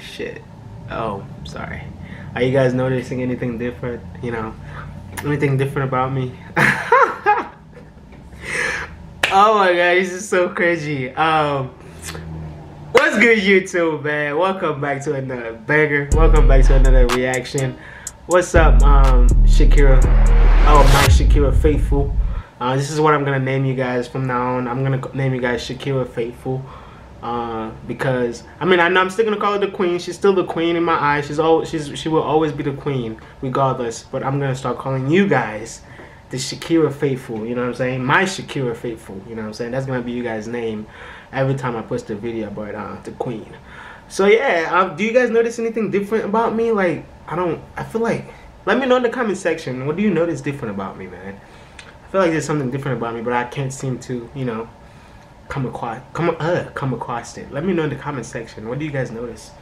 Shit. Oh, sorry. Are you guys noticing anything different? You know, anything different about me? Oh my god, this is so crazy. What's good, YouTube, man? Welcome back to another banger. Welcome back to another reaction. What's up, Shakira? Oh, my Shakira Faithful. This is what I'm gonna name you guys from now on. I'm gonna name you guys Shakira Faithful. Because I know I'm still gonna call her the queen. She's still the queen in my eyes. She will always be the queen regardless. But I'm gonna start calling you guys the Shakira Faithful, you know what I'm saying? My Shakira Faithful, you know what I'm saying? That's gonna be you guys' name every time I post a video about the queen. So yeah, do you guys notice anything different about me? Like, I feel like, let me know in the comment section, what do you notice different about me, man? I feel like there's something different about me, but I can't seem to, you know, come across it. Let me know in the comment section. What do you guys notice?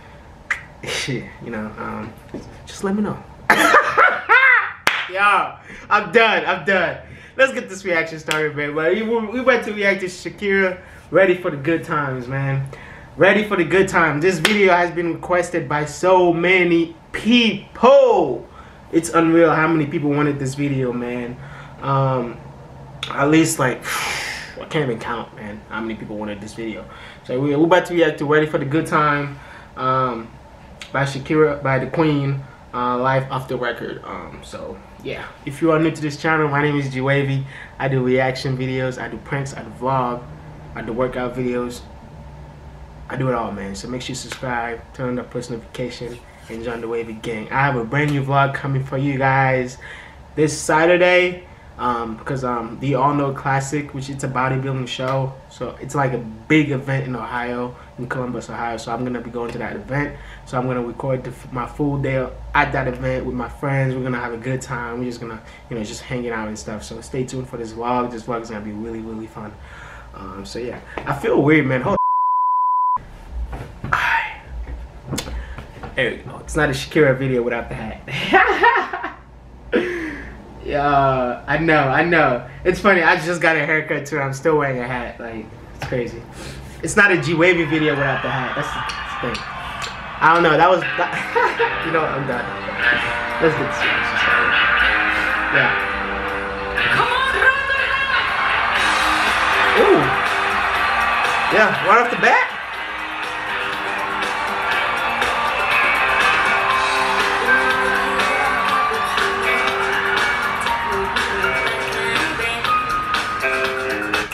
Shit, you know, just let me know. Yo, I'm done. Let's get this reaction started, man. We went to react to Shakira, Ready for the Good Times, man. Ready for the Good Times. This video has been requested by so many people. It's unreal how many people wanted this video, man. At least like, I can't even count, man, how many people wanted this video. So we're about to react to Ready for the Good Time by Shakira, by the queen, Live Off the Record. So yeah, if you are new to this channel, my name is G-Wavy. I do reaction videos, I do pranks, I do vlog, I do workout videos. I do it all, man. So make sure you subscribe, turn on that post notification, and join the Wavy gang. I have a brand new vlog coming for you guys this Saturday. Because the Arnold Classic, which it's a bodybuilding show, so it's like a big event in Ohio, in Columbus, Ohio. So I'm gonna be going to that event. So I'm gonna record my full day at that event with my friends. We're gonna have a good time. We're just gonna, you know, just hanging out and stuff. So stay tuned for this vlog. This vlog is gonna be really, really fun. So yeah, I feel weird, man. Hold on. There we go. It's not a Shakira video without the hat. I know. It's funny, I just got a haircut too and I'm still wearing a hat. Like, it's crazy. It's not a G-Wavy video without the hat. That's the thing. I don't know, that was... you know what, I'm done. Let's get started. Yeah. Ooh. Yeah, right off the bat.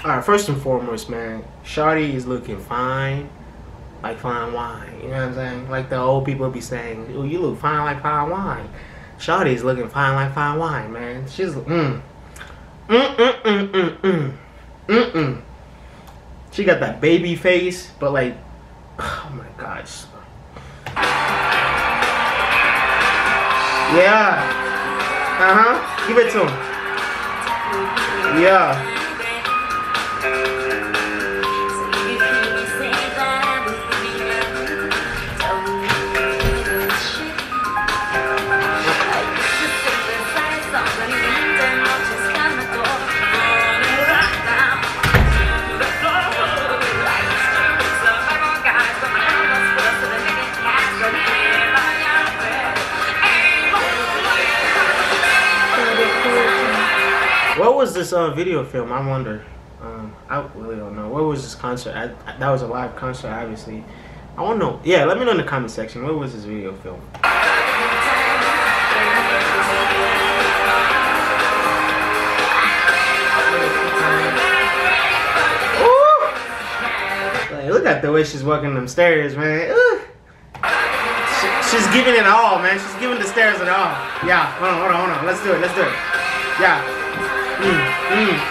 Alright, first and foremost, man, shawty is looking fine, like fine wine. You know what I'm saying? Like the old people be saying, "Oh, you look fine like fine wine." Shawty is looking fine like fine wine, man. She's She got that baby face, but like, oh my gosh. Yeah. Give it to him. Yeah. What was this video film? I wonder. I really don't know. What was this concert? That was a live concert, obviously. I don't know. Yeah, let me know in the comment section. What was this video film? Like, look at the way she's walking them stairs, man. Ooh. She's giving it all, man. She's giving the stairs it all. Yeah, hold on. Let's do it. Yeah. Yeah.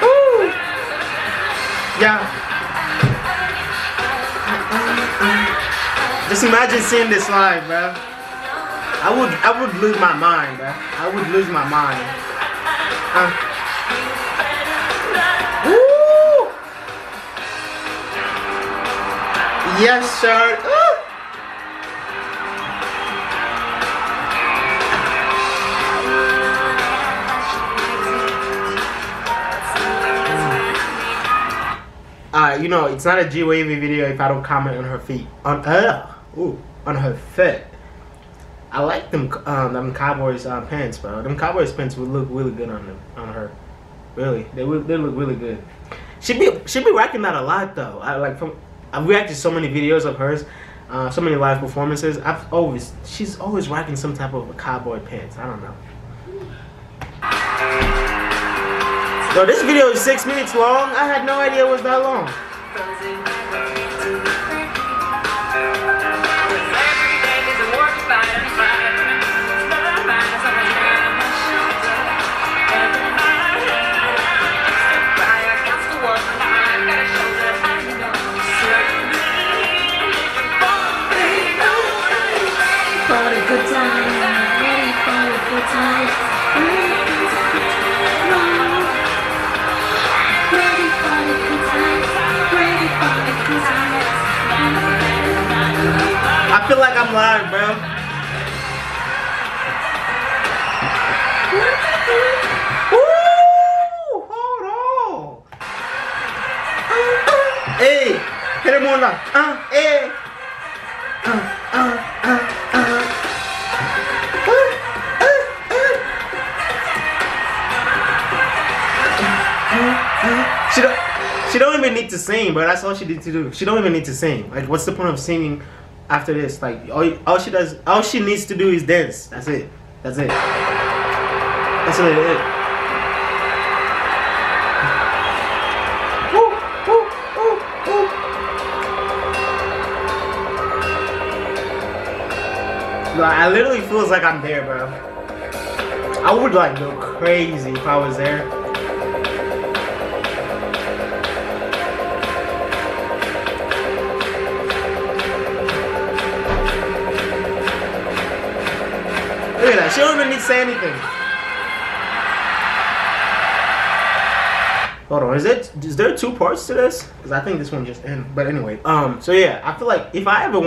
Woo. Yeah. Just imagine seeing this live, bro. I would lose my mind, bro. I would lose my mind. Woo. Yes, sir. Ooh. You know, it's not a G-Wavy video if I don't comment on her feet. On her foot. I like them Cowboys pants, bro. Them Cowboys pants would look really good on them, on her. Really, they look really good. She be rocking that a lot though. I've reacted to so many videos of hers, so many live performances. She's always rocking some type of cowboy pants. I don't know. So this video is 6 minutes long. I had no idea it was that long. I feel like I'm live, bro. Woo! Hold on. Hey, hit him on that. Hey. She don't even need to sing, but that's all she need to do. She don't even need to sing. Like, what's the point of singing? After this, like, all she needs to do is dance. That's it. That's it. That's really it. Woo, woo, woo, woo. I literally feels like I'm there, bro. I would, like, go crazy if I was there. Look at that, she don't even need to say anything. Hold on, is there two parts to this? Because I think this one just ended. But anyway, so yeah, I feel like if I ever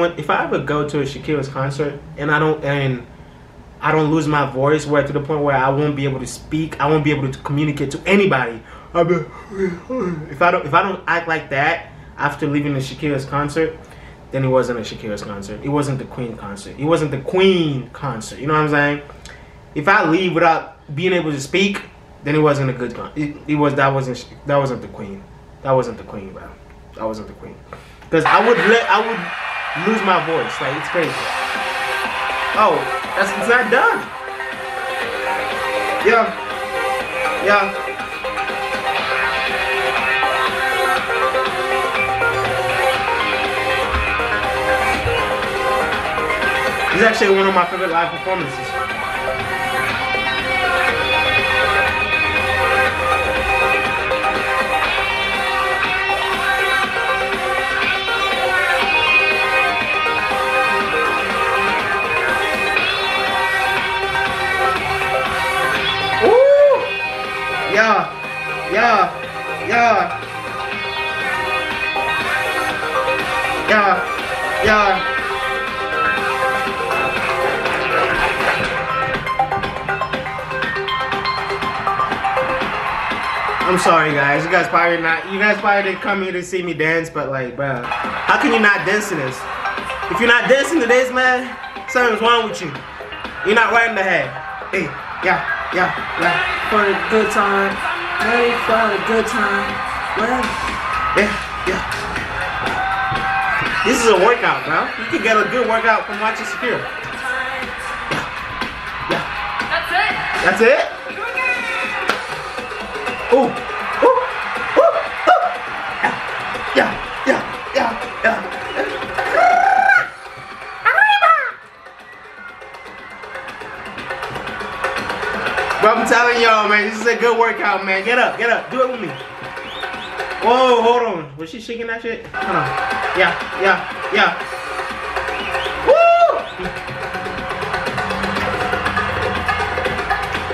go to a Shakira's concert and I don't lose my voice to the point where I won't be able to speak, I won't be able to communicate to anybody. If I don't act like that after leaving the Shakira's concert, then it wasn't a Shakira's concert. It wasn't the Queen concert. It wasn't the Queen concert. You know what I'm saying? If I leave without being able to speak, then it wasn't a good concert. That wasn't the Queen. That wasn't the Queen, bro. That wasn't the Queen. Because I would lose my voice. Like, it's crazy. Oh, it's not done. Yeah. Yeah. This is actually one of my favorite live performances. Ooh! Yeah! Yeah! Yeah! Yeah! Yeah! I'm sorry, guys. You guys probably didn't come here to see me dance, but like, bro, how can you not dance to this? If you're not dancing to this, man, something's wrong with you. You're not right in the head. Hey, yeah. For the good time, ready for the good time. Yeah. This is a workout, bro. You can get a good workout from watching Shakira. Yeah. That's it. That's it. Ooh, ooh, ooh, ooh, yeah. But I'm telling y'all, man, this is a good workout, man. Get up, do it with me. Whoa, hold on. Was she shaking that shit? Hold on. Yeah.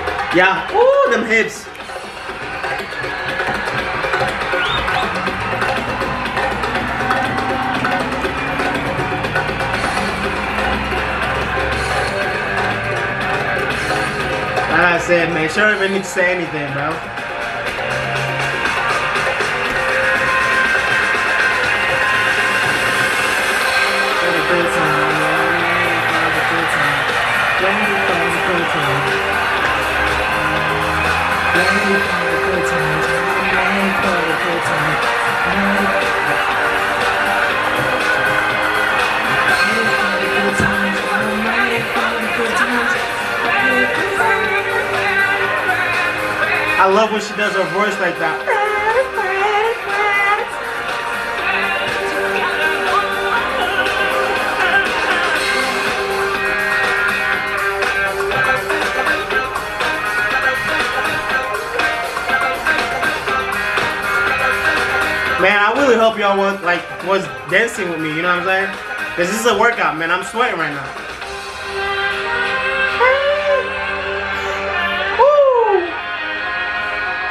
Woo! Yeah, ooh, them hips. Like I said, man, she don't even need to say anything, bro. I love when she does her voice like that. Man, I really hope y'all was dancing with me, you know what I'm saying? Cause this is a workout, man. I'm sweating right now. Woo!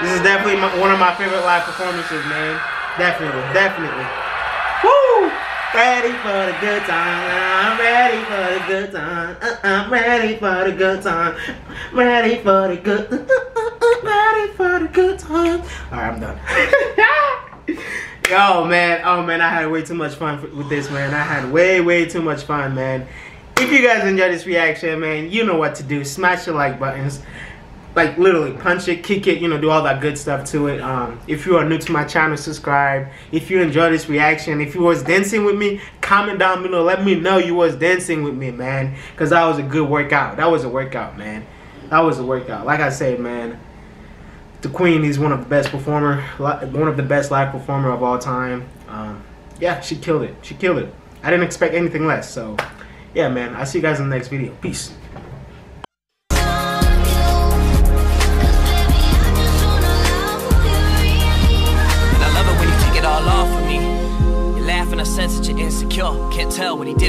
This is definitely one of my favorite live performances, man. Definitely, definitely. Woo! Ready for the good time. I'm ready for the good time. I'm ready for the good time. Ready for the good. Ready for the good time. All right, I'm done. Yo, man, oh man, I had way too much fun with this, man. I had way too much fun, man. If you guys enjoyed this reaction, man, you know what to do. Smash your like buttons. Like, literally, punch it, kick it, you know, do all that good stuff to it. If you are new to my channel, subscribe. If you enjoyed this reaction, if you was dancing with me, comment down below. Let me know you was dancing with me, man. Because that was a good workout. That was a workout, man. That was a workout. Like I said, man. The Queen is one of the best live performer of all time. Yeah, she killed it. She killed it. I didn't expect anything less. So, yeah, man. I'll see you guys in the next video. Peace. I love it when you kick it all off with me. You're laughing, I sense that you're insecure. Can't tell what he did.